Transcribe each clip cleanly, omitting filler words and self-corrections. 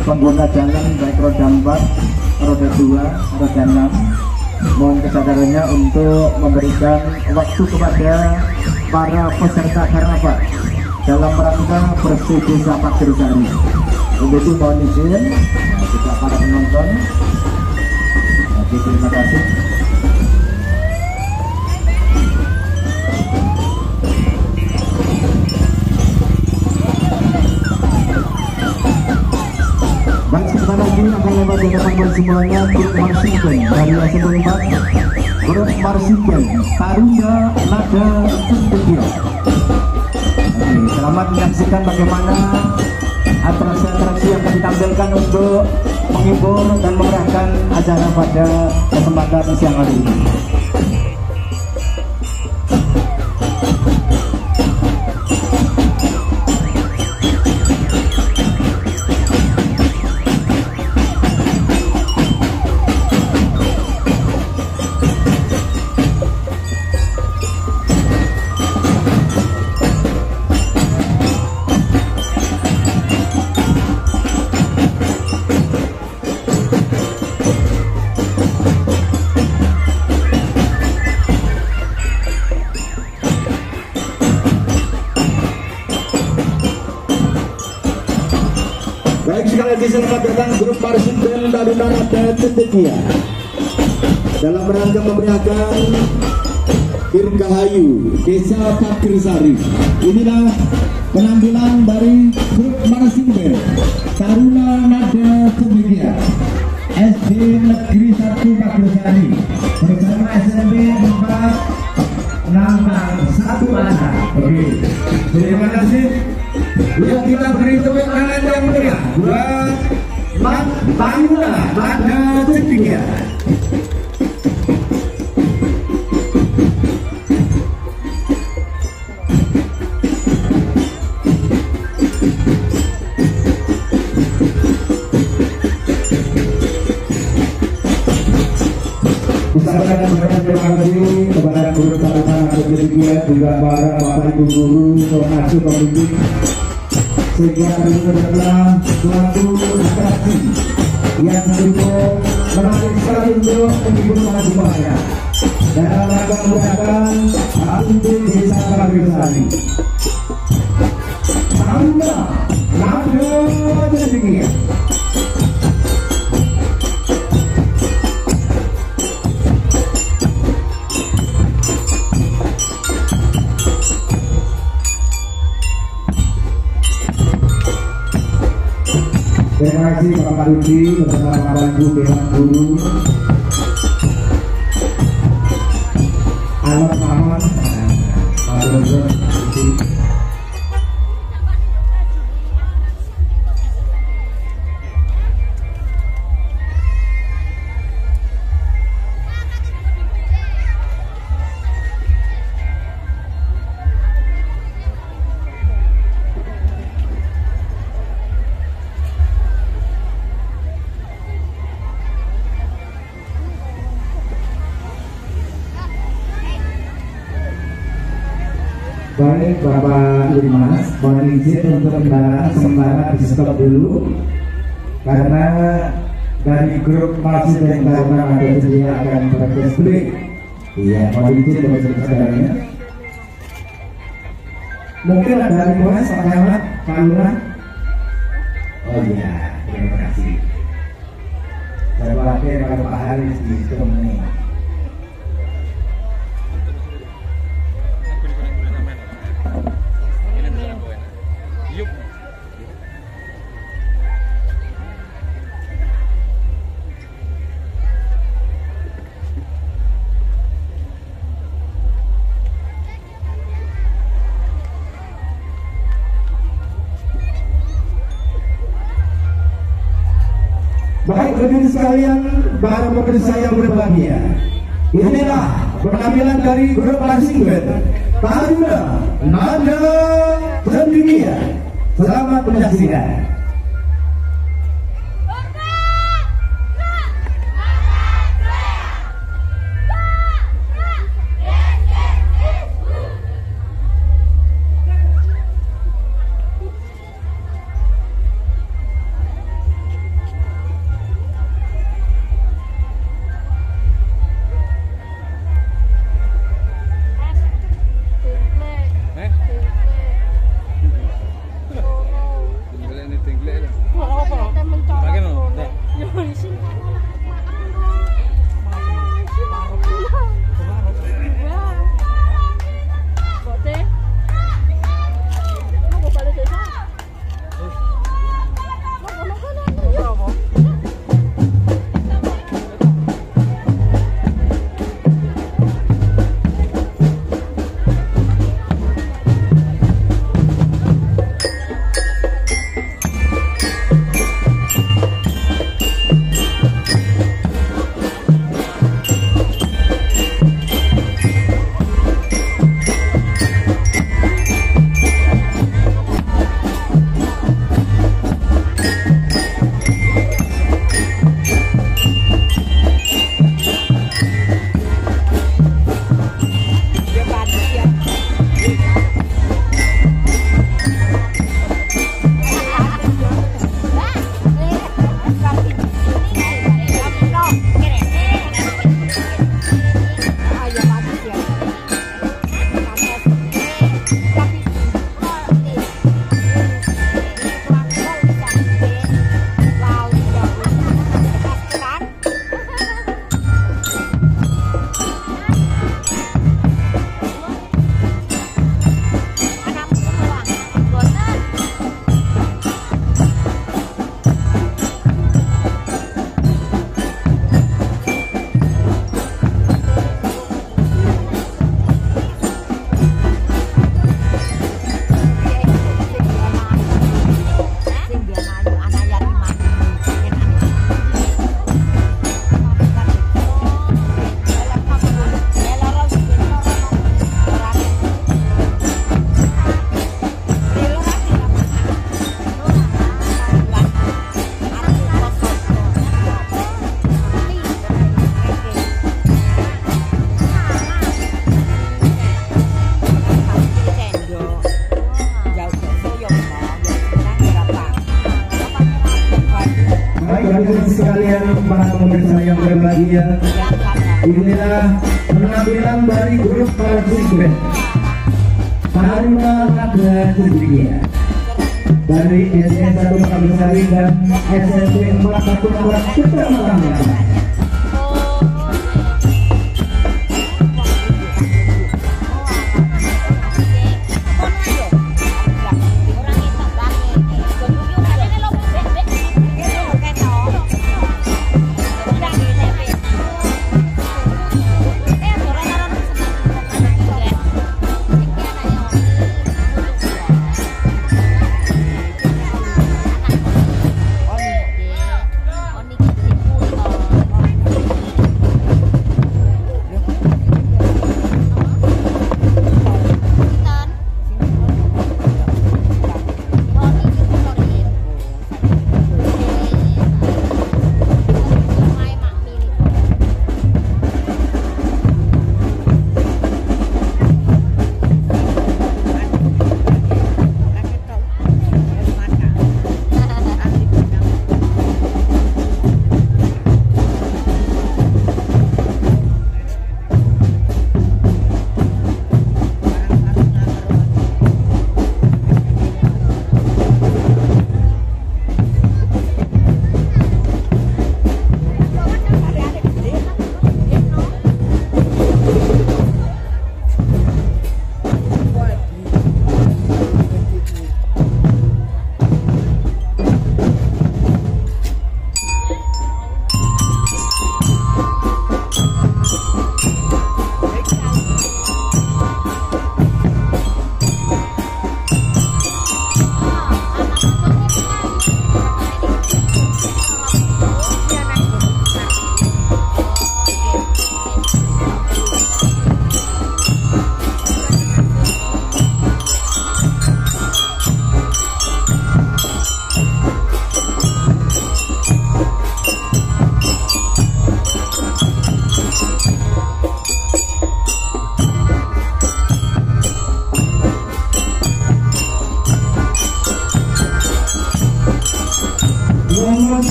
Pengguna jalan baik roda 4, roda 2, roda 6, mohon kesadarannya untuk memberikan waktu kepada para peserta karnaval dalam rangka Bersih Desa Pagersari. Untuk itu mohon izin juga para penonton. Oke, terima kasih. Lewat yang datang semuanya grup marsikan dari SD 24 grup marsikan Taruna Madya TNI. Oke, selamat menyaksikan bagaimana atraksi-atraksi yang akan ditampilkan untuk menghibur dan mengerahkan acara pada kesempatan siang hari ini. mengadakan grup marsiben Taruna Madya TNI dalam rangka memeriahkan Dirgahayu Desa Pagersari. Inilah penampilan dari grup marsiben Taruna Madya TNI SD Negeri 1 Pagersari bersama SDN 24 Bersani. Oke, terima kasih. Ya, kita beri tepuk tangan yang meriah buat Taruna Madya TNI. Terima kasih kepada guru-guru pendidikan juga para bapak ibu guru termasuk pemimpin sehingga adalah suatu prestasi yang cukup menarik sekali untuk mengikuti majuannya dalam rangka merayakan Hari Desa Pagersari. Taruna Madya TNI. Terima kasih Bapak Rudi, bersama Bapak Ibu Dewan Guru, alat aman, Pak Dosen, baik Bapak Limas, mohon izin untuk kendaraan sementara di stop dulu karena dari grup masih yang baru ada yang akan berkas break. Iya, mohon izin untuk kendaraannya. Mungkin ada request Pak Lewat, Pak Lurah. Oh iya, terima kasih. Saya khawatir kalau Pak Haris di sini. Baik hadirin sekalian, para pemirsa yang berbahagia, inilah penampilan dari grup marsiben Taruna Madya TNI. Selamat menyaksikan. Anything yang berbahagia. Inilah penampilan dari grup para kucing Taruna Madya TNI dari SDN 1 Pagersari dan SDN 24 Bersani.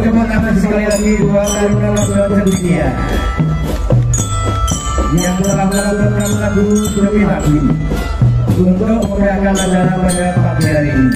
Terima kasih sekali lagi buat Taruna Madya TNI yang telah melakukan lagu demi lagu untuk memeriahkan acara pada pagi hari ini.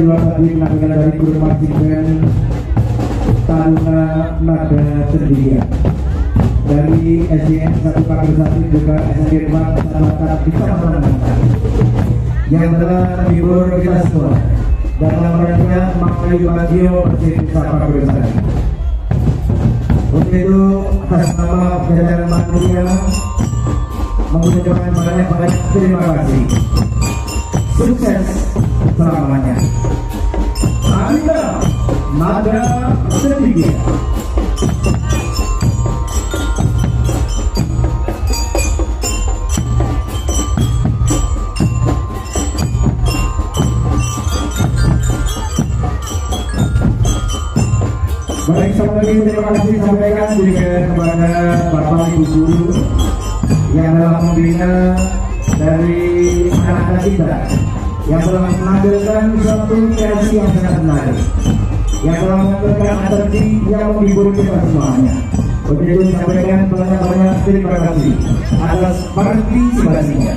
Silakan tadi penampilan dari grup marching band Taruna Madya TNI dari SDN 1 Pagersari juga SDN 24 Bersani yang telah menghibur kita semua dalam rangka Maulid Bagio Persib Pagersari. Untuk itu atas nama jajaran panitia mengucapkan banyak-banyak terima kasih. Sukses selamanya. Taruna Madya TNI. Baik, sekali lagi terima kasih sampaikan juga kepada Bapak Ibu Guru yang telah membina dari anak-anak kita, yang telah menampilkan suatu kreasi yang sangat menarik, yang telah menampilkan atraksi yang menghibur kita semuanya. Untuk itu sampaikan banyak-banyak terima kasih atas partisipasinya.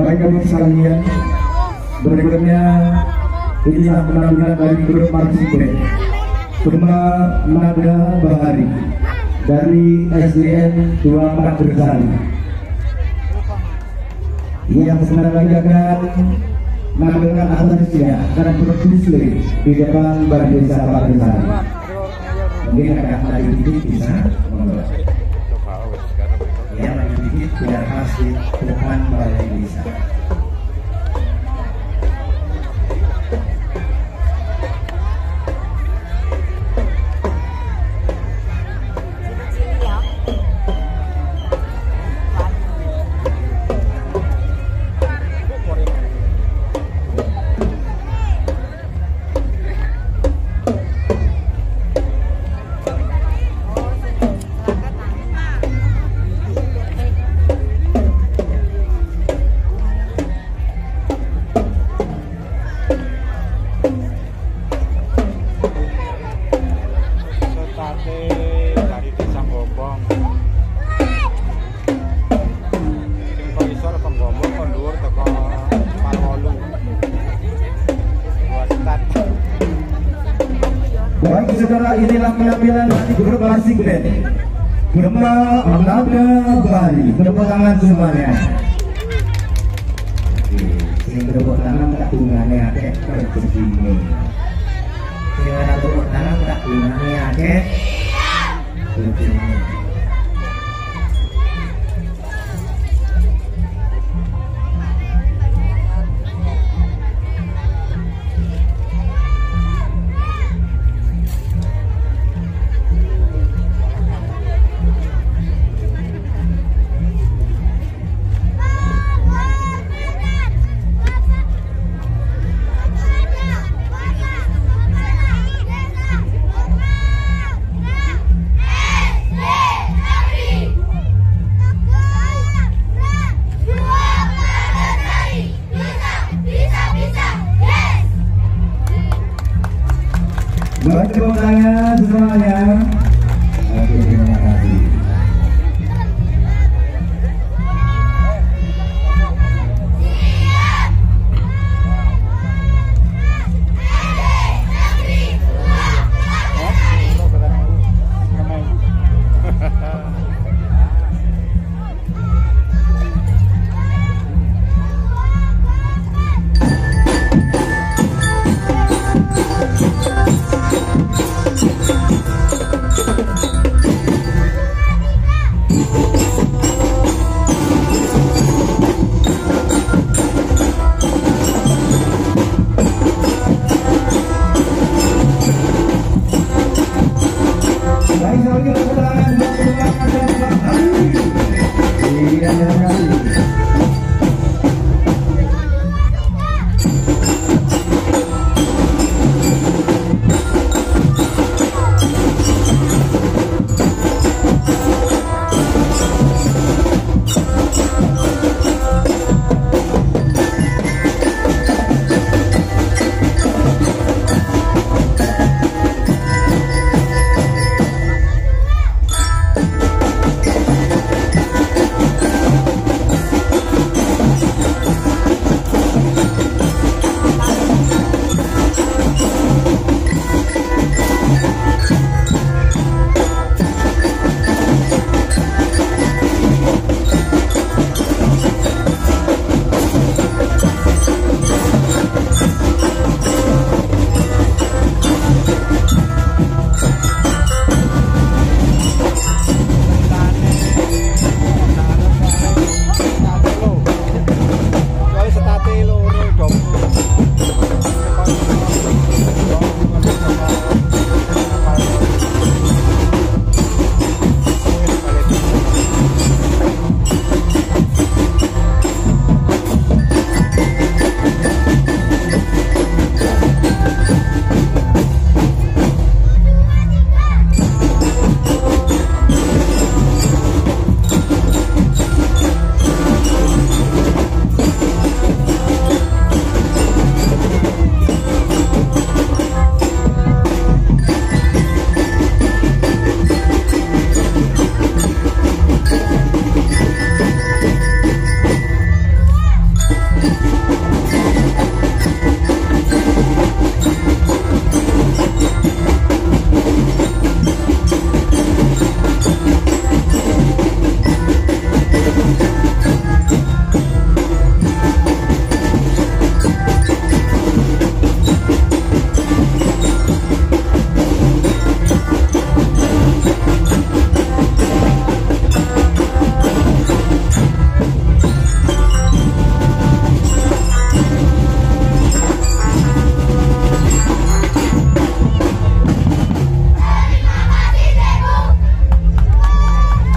Baik-baik sekalian, berikutnya inilah penampilan dari grup marching Taruna Madya Bahari dari SDN 24 Bersani yang sebentar lagi akan menampilkan atraksinya akan berdisplay di depan Bar Desa Pagersari. Mungkin agak maju dikit bisa, yang lagi sedikit biar hasil depan balai desa. Baik saudara, inilah penampilan dari grup marching band Taruna Madya Bahari. Tepuk tangan semuanya. Sing tepuk tangan tak tungane akeh perjine. Sing ora tepuk tangan tak tungane akeh perjine.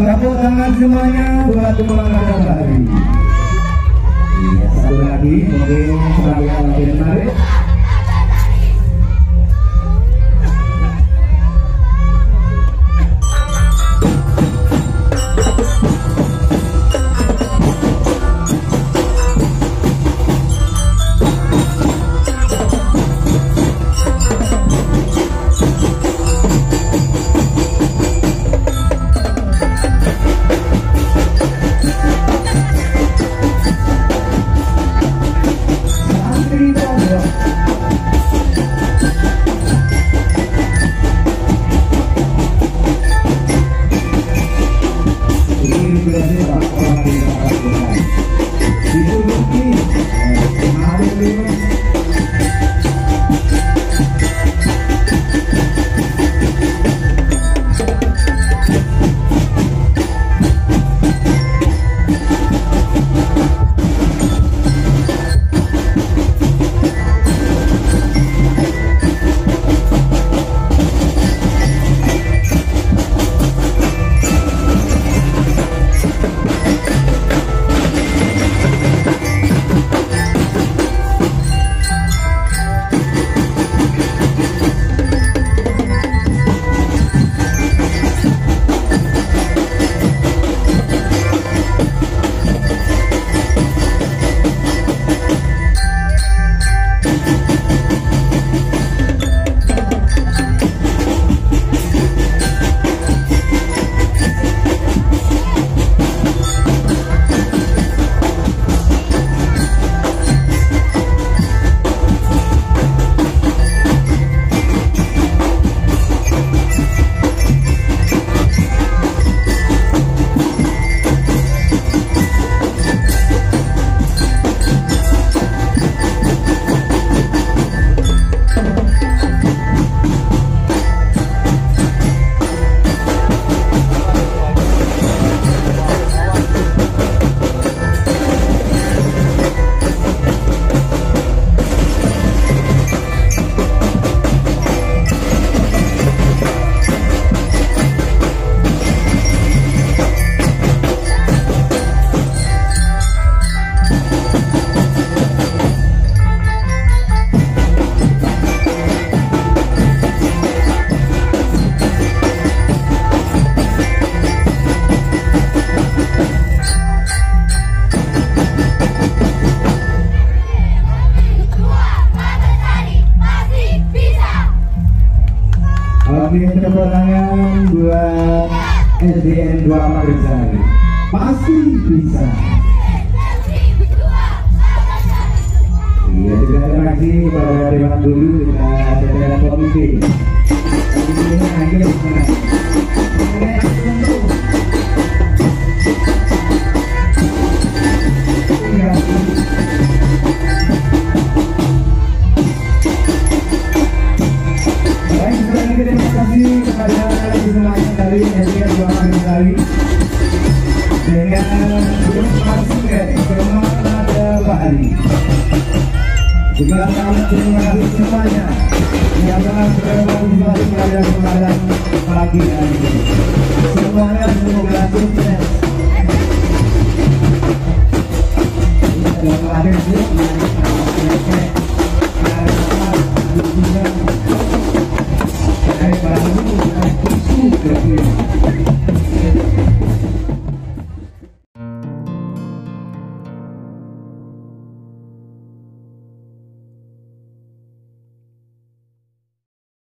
Tepuk tangan semuanya buat kemenangan kembali. Iya, satu lagi mungkin sebagian lagi menarik. Yeah. 2 SDN 24 Bersani pasti bisa. Iya, terima kasih kepada rekan dulu kita ada komisi. Juga terima kasih semuanya yang telah berpartisipasi pada kesempatan pagi hari ini. Semuanya semoga sukses. Terima kasih.